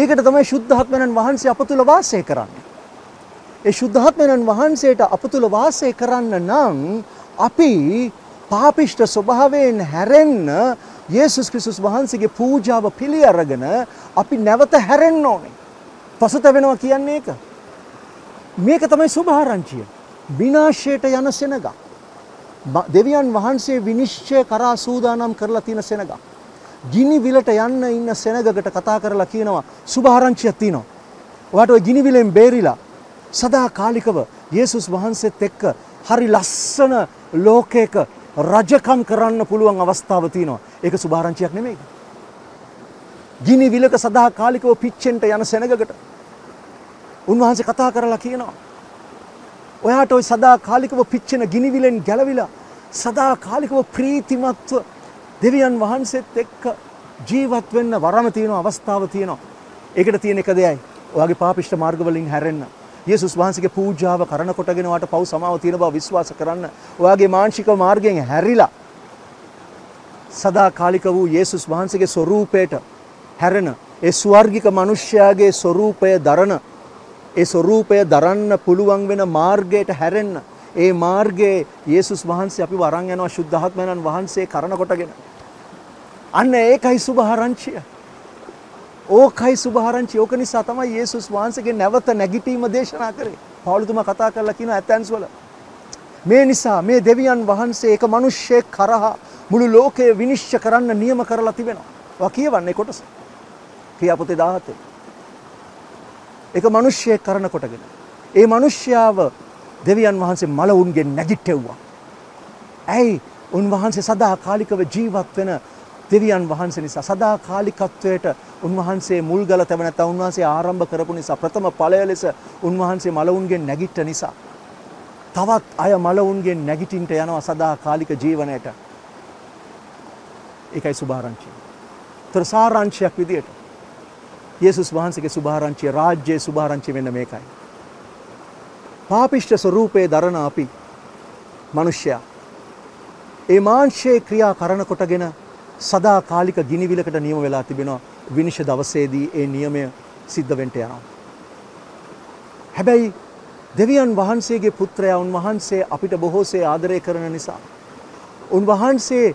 ඒකට තමයි ශුද්ධාත්මයන් වහන්සේ අප තුල වාසය කරන්නේ. ඒ ශුද්ධාත්මයන් වහන්සේට අප තුල වාසය කරන්න නම් අපි පාපිෂ්ඨ ස්වභාවයෙන් හැරෙන්න යේසුස් ක්‍රිස්තුස් වහන්සේගේ පූජාව පිළිඅරගෙන අපි නැවත හැරෙන්න ඕනේ. පසුත වෙනවා කියන්නේ ඒක. මේක තමයි සුභාරංචිය. විනාශයට යන සෙනඟ. දෙවියන් වහන්සේ විනිශ්චය කරා සූදානම් කරලා තියෙන සෙනඟ. ගිනි විලට යන්න ඉන්න සෙනගකට කතා කරලා කියනවා සුභාරංචියක් තියෙනවා. ඔයාට ওই ගිනි විලෙන් බේරිලා සදාකාලිකව යේසුස් වහන්සේත් එක්ක හරි ලස්සන ලෝකයක රජකම් කරන්න පුළුවන් අවස්ථාවක් තියෙනවා. ඒක සුභාරංචියක් නෙමෙයි. ගිනි විලක සදාකාලිකව පිච්චෙන්ට යන සෙනගකට උන්වහන්සේ කතා කරලා කියනවා ඔයාට ওই සදාකාලිකව පිච්චෙන ගිනි විලෙන් ගැලවිලා සදාකාලිකව ප්‍රීතිමත්ව දෙවියන් වහන්සේත් එක්ක ජීවත් වෙන්න වරම තියෙන අවස්ථාව තියෙනවා. ඒකට තියෙන එක දෙයයි. ඔයාගේ පාපිෂ්ඨ මාර්ගවලින් හැරෙන්න. යේසුස් වහන්සේගේ පූජාව කරන කොටගෙන ඔයාට පව් සමාව තියෙන බව විශ්වාස කරන්න. ඔයාගේ මානසික මාර්ගයෙන් හැරිලා සදාකාලික වූ යේසුස් වහන්සේගේ ස්වරූපයට හැරෙන ඒ ස්වර්ගික මිනිස්යාගේ ස්වරූපය දරන ඒ ස්වරූපය දරන්න පුළුවන් වෙන මාර්ගයට හැරෙන්න. ඒ මාර්ගයේ යේසුස් වහන්සේ අපිව අරන් යනවා ශුද්ධාත්මයන් වහන්සේ කරන කොටගෙන. අන්න ඒකයි සුභාරංචිය. ඕකයි සුභාරංචිය. ඕක නිසා තමයි යේසුස් වහන්සේගේ නැවත නැගිටීම දේශනා කරේ. පාවුලතුමා කතා කරලා කියනවා ඇතැන්ස් වල. මේ නිසා මේ දෙවියන් වහන්සේ එක මිනිස්සෙක් කරහා මුළු ලෝකය විනිශ්චය කරන්න නියම කරලා තිබෙනවා. ඔවා කියවන්නේ කොටස. ක්‍රියාපොතේ 17. එක මිනිස්සෙක් කරන කොටගෙන. ඒ මිනිස්යාව දෙවියන් වහන්සේ මල උන්ගේ නැගිටෙව්වා. ඇයි උන්වහන්සේ සදාකාලිකව ජීවත් වෙන දෙවියන් වහන්සේ නිසා සදාකාලිකත්වයට උන්වහන්සේ මුල්ගල තව නැත්නම් උන්වහන්සේ ආරම්භ කරපු නිසා ප්‍රථම ඵලය ලෙස උන්වහන්සේ මල උන්ගේ නැගිට නිසා තවත් අය මල උන්ගේ නැගිටින්ට යනවා සදාකාලික ජීවණයට. ඒකයි සුභාරංචිය. තොර සාරාංශයක් විදියට යේසුස් වහන්සේගේ සුභාරංචිය රාජ්‍යයේ සුභාරංචිය වෙන්න මේකයි. පාපිෂ්ඨ ස්වરૂපේ දරන අපි මිනිසයා ඒ මාංශයේ ක්‍රියා කරන කොටගෙන සදා කාලික ගිනිවිලකට නියම වෙලා තිබෙනවා. විනිශ්චය දවසේදී ඒ නියමය සිද්ධ වෙන්න යනවා. හැබැයි දෙවියන් වහන්සේගේ පුත්‍රයා උන්වහන්සේ අපිට බොහෝසේ ආදරය කරන නිසා උන්වහන්සේ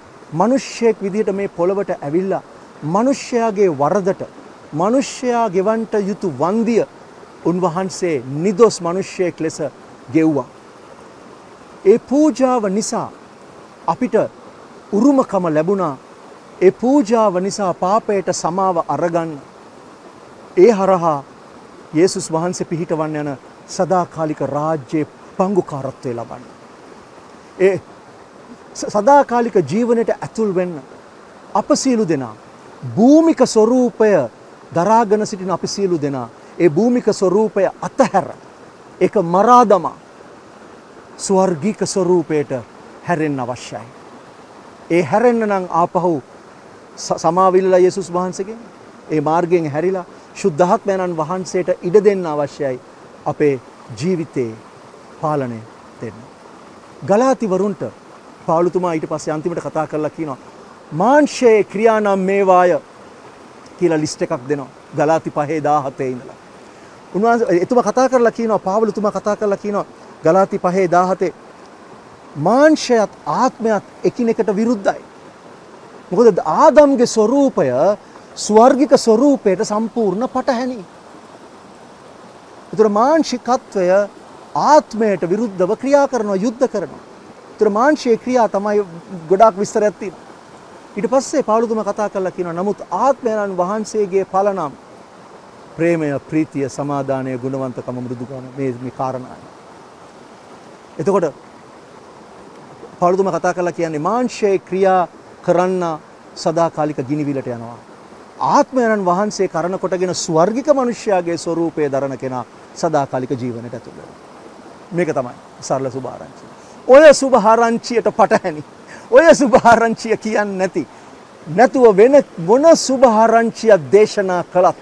මිනිසෙක් විදියට මේ පොළවට ඇවිල්ලා මිනිසයාගේ වරදට මිනිසයා ගෙවන්ට යුතු වන්දිය උන්වහන්සේ නිදොස් මිනිසෙක් ලෙස ගෙව්වා. ඒ පූජාව නිසා අපිට උරුමකම ලැබුණා. ඒ පූජාව නිසා පාපයට සමාව අරගන්න ඒ හරහා යේසුස් වහන්සේ පිහිටවන්න යන සදාකාලික රාජ්‍යයේ පංගුකාරත්වය ලබන්න. ඒ සදාකාලික ජීවනයට ඇතුල් වෙන්න අප සියලු දෙනා භූමික ස්වરૂපය දරාගෙන සිටින අපි සියලු දෙනා ඒ භූමික ස්වરૂපය අතහැර ඒක මරා දමා ස්වර්ගික ස්වરૂපයට හැරෙන්න අවශ්‍යයි. ඒ හැරෙන්න නම් ආපහු සමාවිල්ලා යේසුස් වහන්සේගෙන් ඒ මාර්ගයෙන් හැරිලා සුද්ධාත්මයන් වහන්සේට ඉඩ දෙන්න අවශ්‍යයි. අපේ ජීවිතේ පාලනය දෙන්න. ගලාතිවරුන්ට පාවුලතුමා ඊට පස්සේ අන්තිමට කතා කරලා කියනවා මාංශයේ ක්‍රියා නම් මේවාය කියලා ලිස්ට් එකක් දෙනවා. ගලාති 5:17 ඉඳලා. උන්වහන්සේ එතුමා කතා කරලා කියනවා පාවුලතුමා කතා කරලා කියනවා ගලාති 5:17 මාංශයත් ආත්මයත් එකිනෙකට විරුද්ධයි. මොකද ආදම්ගේ ස්වરૂපය ස්වර්ගික ස්වરૂපයට සම්පූර්ණ පටහැනි. ඒතර මාංශිකත්වය ආත්මයට විරුද්ධව ක්‍රියා කරනවා යුද්ධ කරනවා. ඒතර මාංශයේ ක්‍රියා තමයි ගොඩාක් විස්තරයක් තියෙනවා. ඊට පස්සේ පාවුලතුමා කතා කරලා කියනවා නමුත් ආත්මයන් වහන්සේගේ ඵල නම් ප්‍රේමය, ප්‍රීතිය, සමාදානය, ගුණවන්තකම, මෘදුකම මේ කාරණා. එතකොට පාවුලතුමා කතා කරලා කියන්නේ මාංශයේ ක්‍රියා කරන්න සදාකාලික ගිනිවිලට යනවා. ආත්මයන් වහන්සේ කරන කොටගෙන ස්වර්ගික මිනිසයාගේ ස්වરૂපය දරන කෙනා සදාකාලික ජීවනයට ඇතුල් වෙනවා. මේක තමයි සරල සුභාරංචිය. ඔය සුභාරංචියට පටහැනි. ඔය සුභාරංචිය කියන්නේ නැතුව වෙන මොන සුභාරංචිය දේශනා කළත්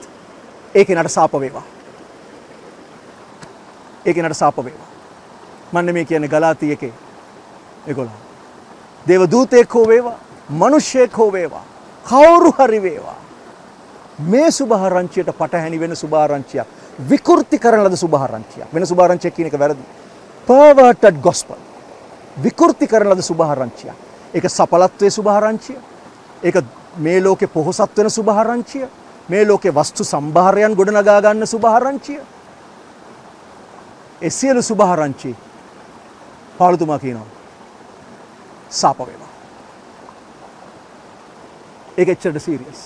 ඒකේනට සාප වේවා. ඒකේනට සාප වේවා. මන්නේ මේ කියන්නේ ගලාති 1:11. දේව දූතෙක් හෝ වේවා, මිනිසෙක් හෝ වේවා, කවුරු හරි වේවා. මේ සුභාරංචියට පටහැනි වෙන සුභාරංචියක් විකෘති කරන ලද සුභාරංචියක්. වෙන සුභාරංචියක් කියන එක වැරදි. perverted gospel. විකෘති කරන ලද සුභාරංචියක්. ඒක සපලත්වයේ සුභාරංචිය. ඒක මේ ලෝකේ පොහොසත් වෙන සුභාරංචිය. මේ ලෝකේ වස්තු සම්භාරයන් ගොඩනගා ගන්න සුභාරංචිය. ඒ සියලු සුභාරංචි පාළුතුමා කියනවා සාප වේවා. ඒක ඇත්තට සීරියස්.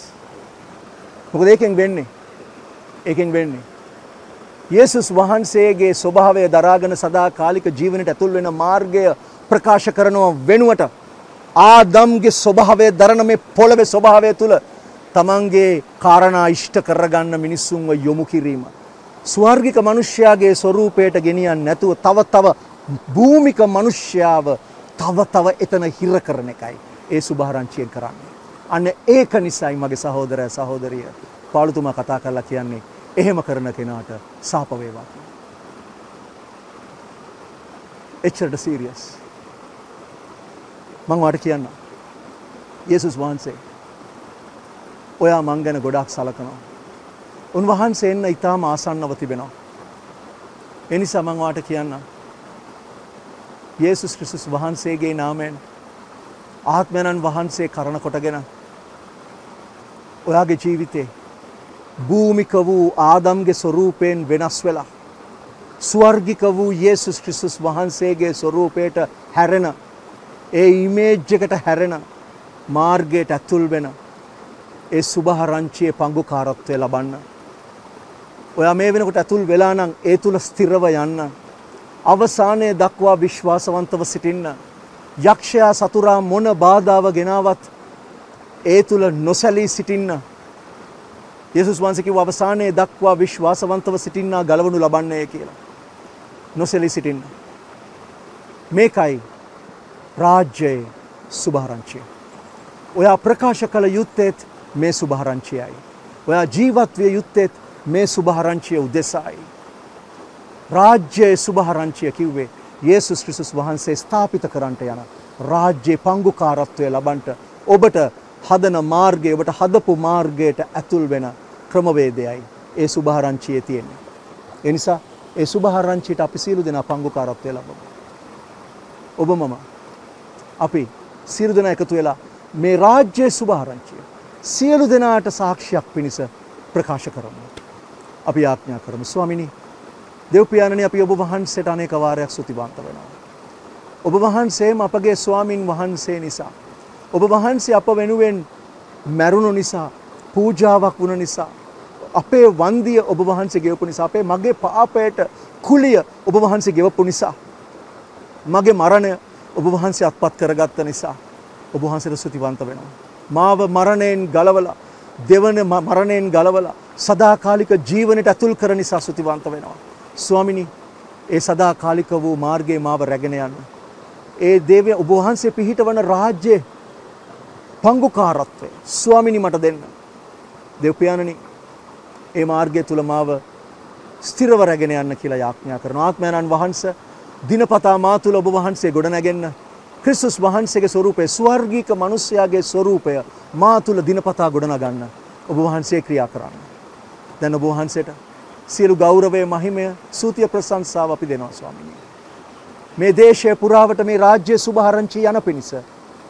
මොකද ඒකෙන් වෙන්නේ යේසුස් වහන්සේගේ ස්වභාවය දරාගෙන සදාකාලික ජීවනයට ඇතුල් වෙන මාර්ගය ප්‍රකාශ කරනවා වෙනුවට ආදම්ගේ ස්වභාවය දරන මේ පොළවේ ස්වභාවය තුල තමන්ගේ කාරණා ඉෂ්ට කරගන්න මිනිස්සුන්ව යොමු කිරීම ස්වර්ගික මිනිසයාගේ ස්වરૂපයට ගෙනියන්නේ නැතුව තව භූමික මිනිසයාව තව එතන හිර කරන එකයි ඒ සුභාරංචියෙන් කරන්නේ. අන්න ඒක නිසයි මගේ සහෝදරයා සහෝදරිය පාළුතුමා කතා කරලා කියන්නේ එහෙම කරන කෙනාට සාප වේවා. එච්චරට සීරියස්. මම වාට කියන්න යේසුස් වහන්සේ ඔයා මං ගැන ගොඩාක් සලකනවා. උන්වහන්සේ එන්න ඊටාම ආසන්නව තිබෙනවා. ඒ නිසා මම වාට කියන්න යේසුස් ක්‍රිස්තුස් වහන්සේගේ නාමයෙන් ආත්මයන් වහන්සේ කරන කොටගෙන ඔයාගේ ජීවිතේ භූමික වූ ආදම්ගේ ස්වરૂපයෙන් වෙනස් වෙලා ස්වර්ගික වූ යේසුස් ක්‍රිස්තුස් වහන්සේගේ ස්වરૂපයට හැරෙන ඒ ඉමේජ් එකට හැරෙන මාර්ගයට ඇතුල් වෙන ඒ සුභාරංචියේ පංගුකාරත්වය ලබන්න. ඔයා මේ වෙනකොට ඇතුල් වෙලා නම් ඒ තුල ස්ථිරව යන්න. අවසානයේ දක්වා විශ්වාසවන්තව සිටින්න. යක්ෂයා සතුරා මොන බාධාව ගෙනාවත් ඒ තුල නොසැලී සිටින්න. යේසුස් වහන්සේ කිව්ව අවසානයේ දක්වා විශ්වාසවන්තව සිටින්නා ගලවනු ලබන්නේ කියලා. නොසැලී සිටින්න. මේකයි රාජ්‍යයේ සුභාරංචිය. ඔයා ප්‍රකාශ කළ යුත්තේ me subharanchiai. Vaya jivatve yuttet me subharanchia udesai. Rajye subharanchia kiwe Jesus Christus vahanse sthapita karanta yana. Rajye pangukaratwe labanta. Obata hadana marge, obata hadapu marge ta atulvena kramavedeyai. E subharanchiye tiyenne. E nisa e subharanchita api sielu dena pangukaratwe labamu. Oba mama api sielu dena ekatu vela මේ රාජ්‍ය සුභාරංචිය සියලු දෙනාට සාක්ෂියක් පිණිස ප්‍රකාශ කරමු. අපි ආඥා කරමු ස්වාමිනි. දේව පියාණනි අපි ඔබ වහන්සේට අනේක වාරයක් ස්තුතිවන්ත වෙනවා. ඔබ වහන්සේම අපගේ ස්වාමින් වහන්සේ නිසා ඔබ වහන්සේ අප වෙනුවෙන් මැරුණු නිසා පූජාවක් වුණ නිසා අපේ වන්දිය ඔබ වහන්සේ ගෙවපු නිසා අපේ මගේ පාපයට කුලිය ඔබ වහන්සේ ගෙවපු නිසා මගේ මරණය ඔබ වහන්සේ අත්පත් කරගත්ත නිසා ඔබ වහන්සේට ස්තුතිවන්ත වෙනවා. මාව මරණයෙන් ගලවලා දෙවන මරණයෙන් ගලවලා සදාකාලික ජීවනයට ඇතුල් කර නිසා ස්තුතිවන්ත වෙනවා. ස්වාමිනී, ඒ සදාකාලික වූ මාර්ගයේ මාව රැගෙන යන්න. ඒ දේව ඔබ වහන්සේ පිහිටවන රාජ්‍යයේ පංගුකාරත්වය ස්වාමිනී මට දෙන්න. දේව පියාණනි, ඒ මාර්ගය තුල මාව ස්ථිරව රැගෙන යන්න කියලා යාඥා කරනවා. ආත්මයන් වහන්සේ දිනපතා මා තුල ඔබ වහන්සේ ගොඩ නැගෙන්න. ක්‍රිස්තුස් වහන්සේගේ ස්වරූපය, ස්වර්ගීක මිනිසයාගේ ස්වරූපය මා තුල දිනපතා ගොඩනගන්න ඔබ වහන්සේ ක්‍රියා කරන්න. දැන් ඔබ වහන්සේට සියලු ගෞරවය, මහිමය, සූතිය, ප්‍රශංසාව අපි දෙනවා ස්වාමීනි. මේ දේශය පුරාවට මේ රාජ්‍ය සුභාරංචි යන පිණිස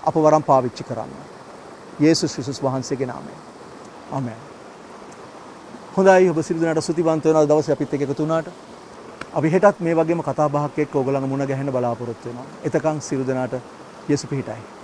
අප වරම් පාවිච්චි කරන්න. යේසුස් ක්‍රිස්තුස් වහන්සේගේ නාමයෙන්. ආමෙන්. හොඳයි, ඔබ සියලු දෙනාට ස්තුතිවන්ත වෙනවා. දවසේ අපිත් එක්ක එකතු වුණාට. අපි හෙටත් මේ වගේම කතා බහක් එක්ක ඕගොල්ලන් මුණ ගැහෙන්න බලාපොරොත්තු වෙනවා. එතකන් සියලු දෙනාට යේසු පිහිටයි.